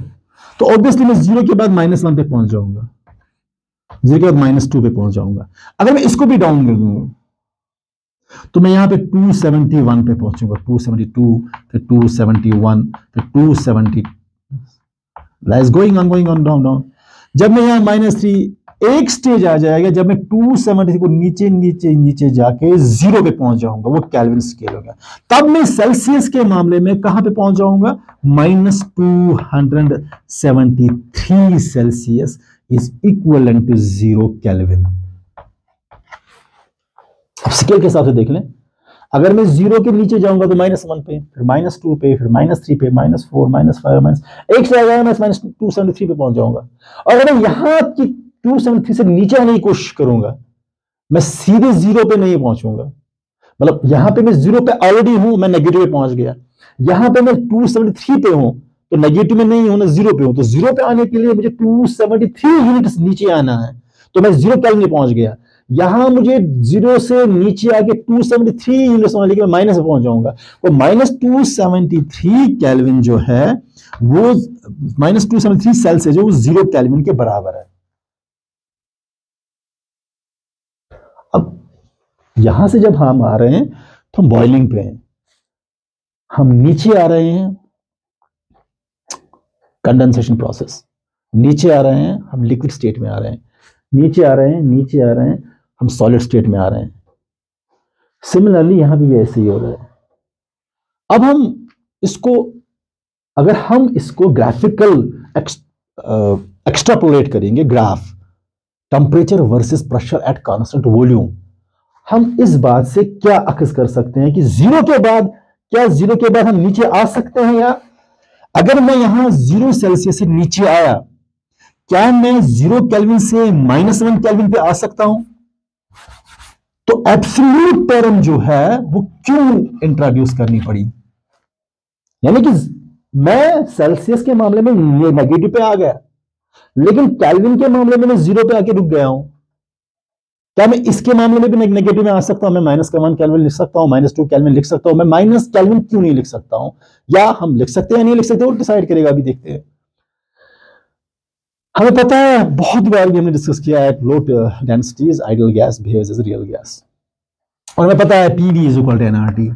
तो ऑब्वियसली मैं जीरो के बाद माइनस वन पे पहुंच जाऊंगा, जीरो के बाद माइनस टू पे पहुंच जाऊंगा। अगर मैं इसको भी डाउन कर दूंगा तो मैं यहाँ पे दो सौ इकहत्तर पे पहुंचूंगा, दो सौ बहत्तर, फिर दो सौ इकहत्तर, फिर दो सौ सत्तर, lies going on going on down down. जब मैं यहाँ माइनस थ्री, एक स्टेज आ जाएगा जब मैं दो सौ सत्तर को नीचे नीचे नीचे जाके जीरो पे पहुंच जाऊंगा, वो केल्विन स्केल होगा। तब मैं सेल्सियस के मामले में कहां पे पहुंच जाऊंगा? Minus two hundred seventy three Celsius is equal to zero kelvin. अब स्केल के हिसाब से देख लें, अगर मैं जीरो के नीचे जाऊंगा तो माइनस वन पे, फिर माइनस टू पे, फिर माइनस थ्री पे, minus four, minus five, minus एक से आएगा मैं माइनस टू सेवेंटी थ्री पे पहुंच जाऊंगा। और अगर यहाँ की टू सेवन थ्री से नीचे आने की कोशिश करूंगा, मैं सीधे जीरो पे नहीं पहुंचूंगा, मतलब यहां पे मैं जीरो पे ऑलरेडी हूं, मैं नेगेटिव पे पहुंच गया। यहां पे मैं टू सेवन थ्री पे हूं तो नेगेटिव में नहीं हूं ना, जीरो पे हूं, तो जीरो पे आने के लिए मुझे टू सेवेंटी थ्री यूनिट्स नीचे आना है, तो मैं जीरो कैल्विन में पहुंच गया। यहां मुझे जीरो से नीचे आके टू सेवेंटी थ्री यूनिट्स होने के लिए माइनस में पहुंच जाऊंगा। वो minus two seventy three kelvin जो है, वो minus two seventy three Celsius जो जीरो कैल्विन के बराबर है। यहां से जब हम आ रहे हैं तो हम बॉइलिंग पे हैं, हम नीचे आ रहे हैं कंडेंसेशन प्रोसेस, नीचे आ रहे हैं हम लिक्विड स्टेट में आ रहे हैं, नीचे आ रहे हैं नीचे आ रहे हैं हम सॉलिड स्टेट में आ रहे हैं। सिमिलरली यहां भी ऐसे ही हो रहा है। अब हम इसको, अगर हम इसको ग्राफिकल एक्सट्रापोलेट करेंगे, graph temperature versus pressure at constant volume, हम इस बात से क्या अक्स कर सकते हैं कि जीरो के बाद क्या जीरो के बाद हम नीचे आ सकते हैं? या अगर मैं यहां जीरो सेल्सियस से नीचे आया, क्या मैं जीरो केल्विन से माइनस वन केल्विन पे आ सकता हूं? तो एब्सोल्यूट टर्म जो है वो क्यों इंट्रोड्यूस करनी पड़ी? यानी कि मैं सेल्सियस के मामले में नेगेटिव पे आ गया, लेकिन केल्विन के मामले में मैं जीरो पे आके रुक गया हूं। क्या मैं इसके मामले में भी नेगेटिव में आ सकता हूं? मैं माइनस का वन केल्विन लिख सकता हूं, माइनस टू केल्विन लिख सकता हूं, मैं माइनस केल्विन क्यों नहीं लिख सकता हूं? या हम लिख सकते हैं या नहीं लिख सकते, वो डिसाइड करेगा, अभी देखते हैं। हमें पता है, बहुत बार भी हमने डिस्कस किया है, low densities ideal gas behaves as real gas, और हमें पता है PV is equal to NRT.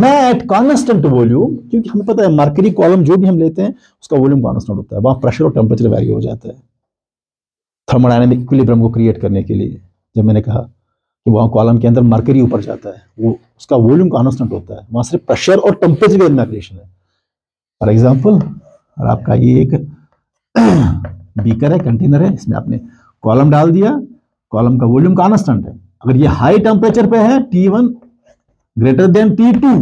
मैं एट कांस्टेंट वॉल्यूम, क्योंकि हमें पता है मर्करी कॉलम जो भी हम लेते हैं उसका वॉल्यूम कांस्टेंट होता है, वहां प्रेशर और टेम्परेचर वैरी हो जाता है थर्मोडायनामिक इक्विलिब्रियम को क्रिएट करने के लिए। जब मैंने कहा कि वहाँ कॉलम के अंदर मर्करी ऊपर जाता है, वो उसका वॉल्यूम कांस्टेंट होता है, वहाँ सिर्फ प्रेशर और टेम्परेचर का मैग्रेशन है। फॉर एग्जांपल, और आपका ये एक बीकर है, कंटेनर है, इसमें आपने कॉलम डाल दिया, कॉलम का वॉल्यूम कांस्टेंट है। अगर ये हाई टेम्परेचर पे है, T one greater than T two,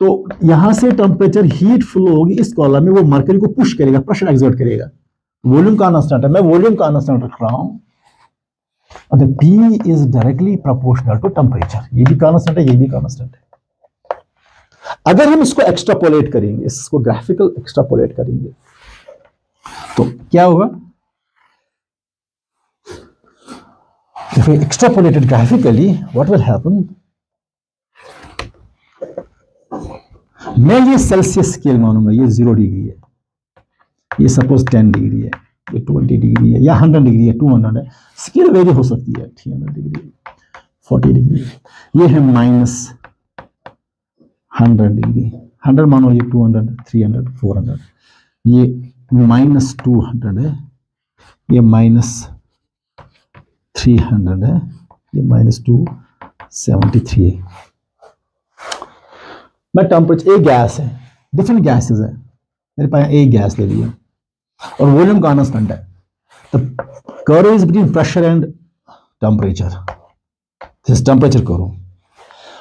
तो यहाँ से टेम्परेचर हीट फ्लो होगी इस कॉलम में, वो मर्करी को पुश करेगा, प्रेशर एग्जर्ट करेगा, वॉल्यूम कांस्टेंट है, मैं वॉल्यूम कांस्टेंट रख रहा हूं। अगर P is directly proportional to temperature, ये भी कांस्टेंट है, ये भी कांस्टेंट है। अगर हम इसको एक्सट्रापोलेट करेंगे, इसको ग्राफिकल एक्सट्रापोलेट करेंगे, तो क्या होगा? If we extrapolate it graphically, what will happen? मैं ये सेल्सियस स्केल मानूंगा, ये जीरो डिग्री है, ये सपोज टेन डिग्री है, ये ट्वेंटी डिग्री है, या हंड्रेड डिग्री है, टू हंड्रेड है, स्केल वेरी हो सकती है, three hundred degree, forty degree, ये है माइनस हंड्रेड डिग्री, हंड्रेड मानो ये two hundred, three hundred, four hundred, ये माइनस टू हंड्रेड है, ये माइनस थ्री हंड्रेड है, ये माइनस टू सेवेंटी थ्री है। मैं टेम्परेचर एक गैस है, डिफरेंट गैसेज है, मेरे पास एक गैस ले लिया और वॉल्यूम कांस्टेंट है, तो curve is between pressure and temperature, this temperature करो,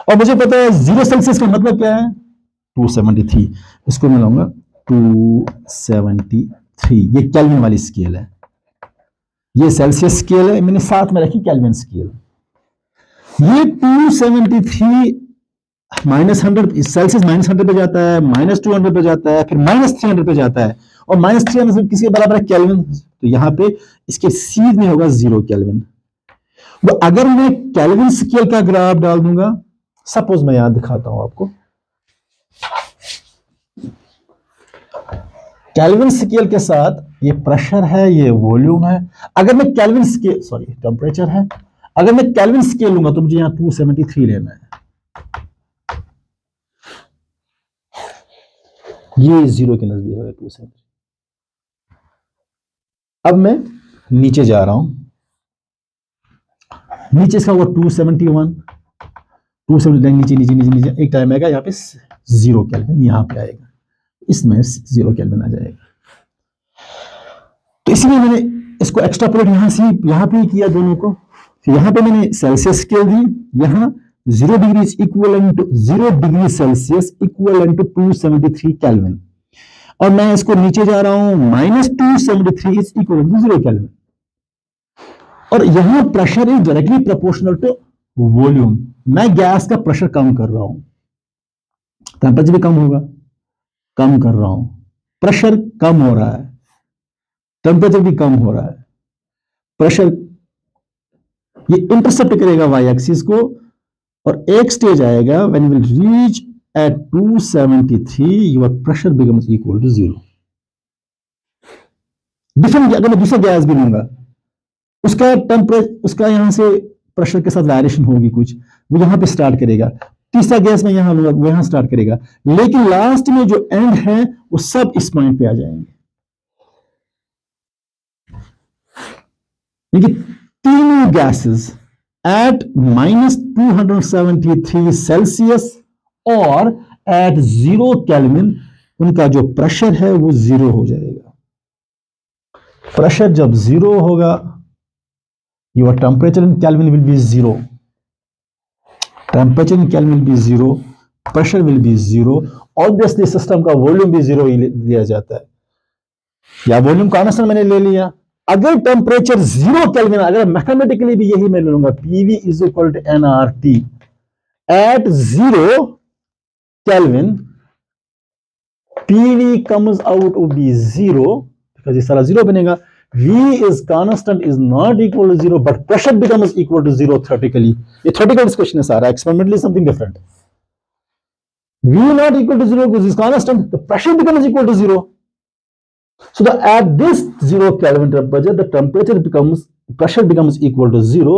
और मुझे पता है जीरो सेल्सियस का मतलब क्या है, टू सेवेंटी थ्री, इसको मैं लाऊंगा टू सेवेंटी थ्री, ये केल्विन वाली स्केल है, ये सेल्सियस स्केल है, मैंने साथ में रखी केल्विन स्केल, ये two seventy three minus hundred, Celsius minus hundred पे जाता है, माइनस टू हंड्रेड पे जाता है, फिर माइनस थ्री हंड्रेड पे जाता है, और माइनस थ्री हंड्रेड किसके बराबर है, केल्विन, तो यहाँ पे इसके सीध में होगा जीरो केल्विन। तो अगर मैं केल्विन स्केल का ग्राफ डाल दूंगा, सपोज मैं यहाँ दिखाता हूं आपको, केल्विन स्केल के साथ ये प्रेशर है, ये वॉल्यूम है, अगर मैं केल्विन स्केल, सॉरी टेम्परेचर है, अगर मैं केल्विन स्केल लूंगा तो मुझे यहाँ टू सेवेंटी थ्री लेना है, ये जीरो के नजदीक है टू सेवन। अब मैं नीचे जा रहा हूं, नीचे इसका होगा two seventy one, two seventy nine, नीचे नीचे नीचे नीचे एक टाइम आएगा, यहाँ पे जीरो केल्विन यहाँ पे आएगा, इसमें जीरो केल्विन आ जाएगा, तो इसलिए मैंने इसको एक्स्ट्रापोलेट यहां से यहां पे किया दोनों को, यहां पे मैंने सेल्सियस स्केल दी, यहाँ zero degree equivalent to zero degree Celsius equivalent to two seventy three kelvin, और मैं इसको नीचे जा रहा हूं, minus two seventy three is equivalent to zero kelvin, और यहाँ pressure is directly proportional to volume, मैं गैस का प्रेशर कम कर रहा हूं, टेम्परेचर भी कम होगा, कम कर रहा हूं, प्रेशर कम हो रहा है, टेम्परेचर भी कम हो रहा है, प्रेशर ये इंटरसेप्ट करेगा वाई एक्सिस को, और एक स्टेज आएगा when will reach at two seventy three your pressure becomes equal to zero. Different, अगर मैं दूसरा गैस भी लूंगा, उसका टेम्परेचर, उसका यहां से प्रेशर के साथ वेरिएशन होगी कुछ, वो यहां पे स्टार्ट करेगा, तीसरा गैस में यहां लूंगा, वो यहां स्टार्ट करेगा, लेकिन लास्ट में जो एंड है वो सब इस पॉइंट पे आ जाएंगे, लेकिन तीनों gases at minus two hundred seventy three Celsius और एट जीरो केल्विन उनका जो प्रेशर है वो जीरो हो जाएगा। प्रेशर जब जीरो होगा your temperature in kelvin will be zero, temperature in kelvin will be zero, pressure will be zero, obviously system का वॉल्यूम भी जीरो ही दिया जाता है, या वॉल्यूम कांस्टेंट मैंने ले लिया, अगर टेम्परेचर जीरो केल्विन, अगर मैथमेटिकली भी यही मैं ले लूंगा, PV is equal to N R T at zero kelvin, PV comes out to be zero, because ये सारा जीरो बनेगा, V is constant is not equal to zero, but pressure becomes equal to zero theoretically, ये theoretical discussion है सारा, experimentally something different, V not equal to zero because is constant, the pressure becomes equal to zero. So the at this zero Kelvin temperature, the temperature becomes pressure becomes equal to zero.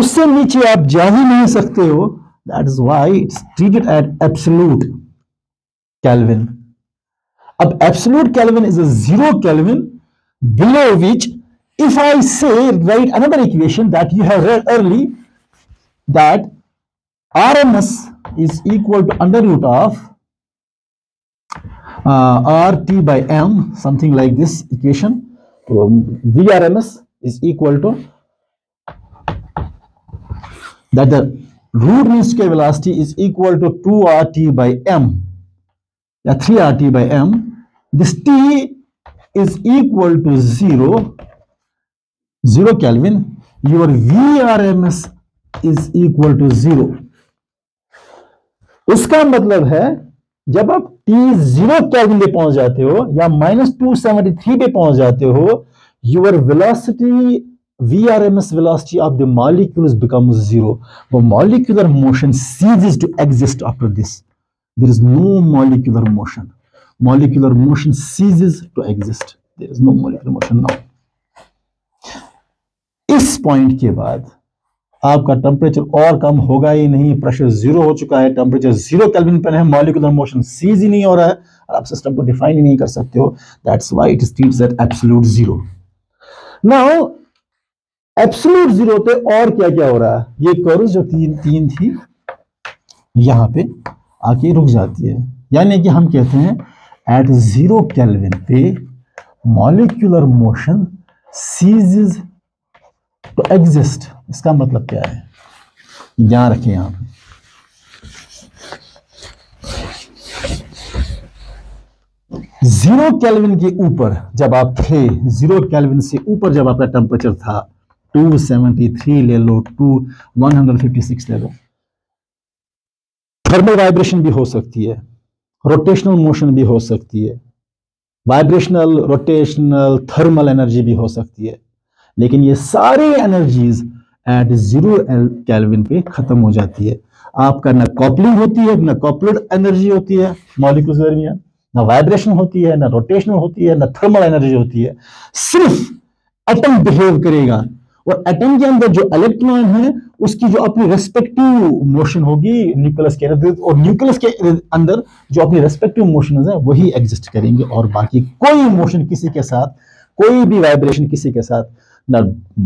उससे नीचे आप जा ही नहीं सकते हो. That is why it's treated at absolute Kelvin. अब absolute Kelvin is a zero Kelvin below which, if I say write another equation that you have read early, that R M S is equal to under root of Uh, R T by M, something like this equation, um, V R M S is equal to that the root mean square velocity is equal to two R T by M, yeah, three R T by M. This T is equal to zero, zero Kelvin. Your V R M S is equal to zero. उसका मतलब है जब आप T zero kelvin पे पहुंच जाते हो या माइनस टू सेवेंटी थ्री पे पहुंच जाते हो, your velocity V R M S velocity of the molecules becomes zero. But molecular motion ceases to exist after this. There is no molecular motion. Molecular motion ceases to exist. There is no molecular motion now. इस point के बाद आपका temperature और कम होगा ही नहीं, pressure zero हो चुका है, टेम्परेचर जीरो केल्विन पर है, मॉलिक्यूलर मोशन सीज ही नहीं हो रहा है और आप सिस्टम को डिफाइन ही नहीं कर सकते हो. That's why it is treats at absolute zero. Now absolute zero पे और क्या क्या हो रहा है? ये कर्व्स जो तीन तीन थी यहां पे आके रुक जाती है, यानी कि हम कहते हैं एट जीरो केल्विन पे molecular motion ceases to exist. इसका मतलब क्या है? ध्यान रखें, यहां पे जीरो केल्विन के ऊपर जब आप थे, जीरो केल्विन से ऊपर जब आपका टेम्परेचर था दो सौ तिहत्तर ले लो, दो सौ छप्पन ले लो, थर्मल वाइब्रेशन भी हो सकती है, रोटेशनल मोशन भी हो सकती है, वाइब्रेशनल, रोटेशनल, थर्मल एनर्जी भी हो सकती है, लेकिन ये सारी एनर्जीज एट जीरो केल्विन पे खत्म हो जाती है. आपका ना कॉपलिंग होती है, ना कॉपल्ड एनर्जी होती है मॉलिक्यूल्स के दरमियान, ना वाइब्रेशन होती है, ना रोटेशनल होती है, ना थर्मल एनर्जी होती है. सिर्फ एटम बिहेव करेगा और एटम के अंदर जो इलेक्ट्रॉन है उसकी जो अपनी रेस्पेक्टिव मोशन होगी न्यूक्लियस के अंदर, और न्यूक्लियस के अंदर जो अपनी रेस्पेक्टिव मोशन है वही एग्जिस्ट करेंगे, और बाकी कोई मोशन किसी के साथ, कोई भी वाइब्रेशन किसी के साथ, ना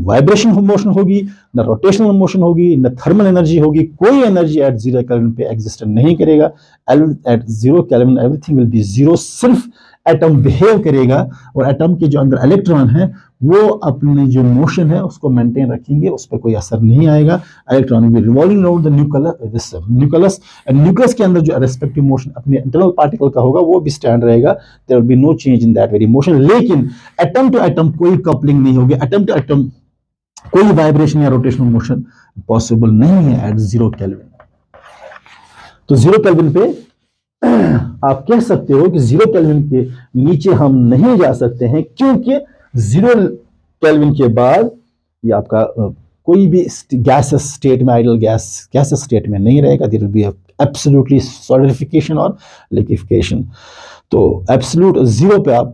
वाइब्रेशन मोशन होगी, ना रोटेशनल मोशन होगी, ना थर्मल एनर्जी होगी. कोई एनर्जी एट जीरो केल्विन पे एग्जिस्ट नहीं करेगा. At zero kelvin everything will be zero. सिर्फ एटम बिहेव करेगा और एटम के जो अंदर इलेक्ट्रॉन है वो अपनी जो मोशन है उसको मेंटेन रखेंगे, उस पर कोई असर नहीं आएगा. Electron will revolving around the nucleus nucleus nucleus के अंदर जो रेस्पेक्टिव मोशन अपने इंटरनल पार्टिकल का होगा वो भी स्टैंड रहेगा. There will be no change in that very motion. लेकिन एटम टू एटम कोई कपलिंग नहीं होगी, एटम टू एटम कोई वाइब्रेशन या रोटेशनल मोशन पॉसिबल नहीं है एट जीरो केल्विन. तो जीरो केल्विन पे आप कह सकते हो कि जीरो केल्विन के नीचे हम नहीं जा सकते हैं, क्योंकि जीरो केल्विन के बाद ये आपका कोई भी गैस स्टेट में, आइडल गैस गैस स्टेट में नहीं रहेगा. There will be absolutely solidification और लिक्विफिकेशन. तो एब्सोल्यूट जीरो पे आप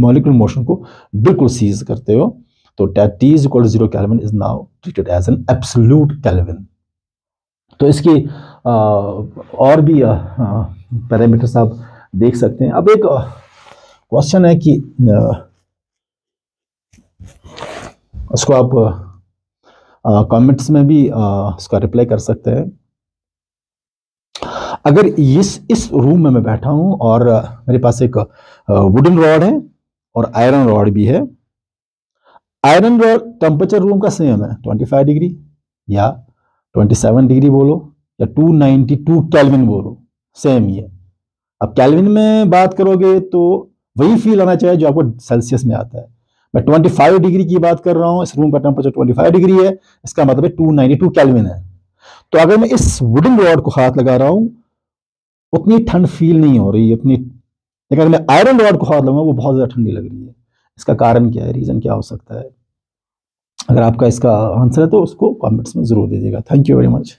मॉलिक्यूलर मोशन को बिल्कुल सीज करते हो. तो T is equal to zero kelvin is now treated as an absolute kelvin. तो इसकी आ, और भी पैरामीटर्स आप देख सकते हैं. अब एक क्वेश्चन है कि उसको आप कमेंट्स में भी उसका रिप्लाई कर सकते हैं. अगर इस इस रूम में मैं बैठा हूं और मेरे पास एक वुडन रॉड है और आयरन रॉड भी है. आयरन रॉड टेम्परेचर रूम का सेम है पच्चीस डिग्री या सत्ताईस डिग्री बोलो या दो सौ बानवे केल्विन बोलो, सेम ही है. अब केल्विन में बात करोगे तो वही फील आना चाहिए जो आपको सेल्सियस में आता है. मैं पच्चीस डिग्री की बात कर रहा हूँ, इस रूम का टेम्परेचर पच्चीस डिग्री है, इसका मतलब है दो सौ बानवे केल्विन है. तो अगर मैं इस वुडन रॉड को हाथ लगा रहा हूँ उतनी ठंड फील नहीं हो रही उतनी, लेकिन अगर मैं आयरन रॉड को हाथ लगाऊँ वो बहुत ज़्यादा ठंडी लग रही है. इसका कारण क्या है, रीज़न क्या हो सकता है? अगर आपका इसका आंसर है तो उसको कमेंट्स में ज़रूर दीजिएगा. Thank you very much.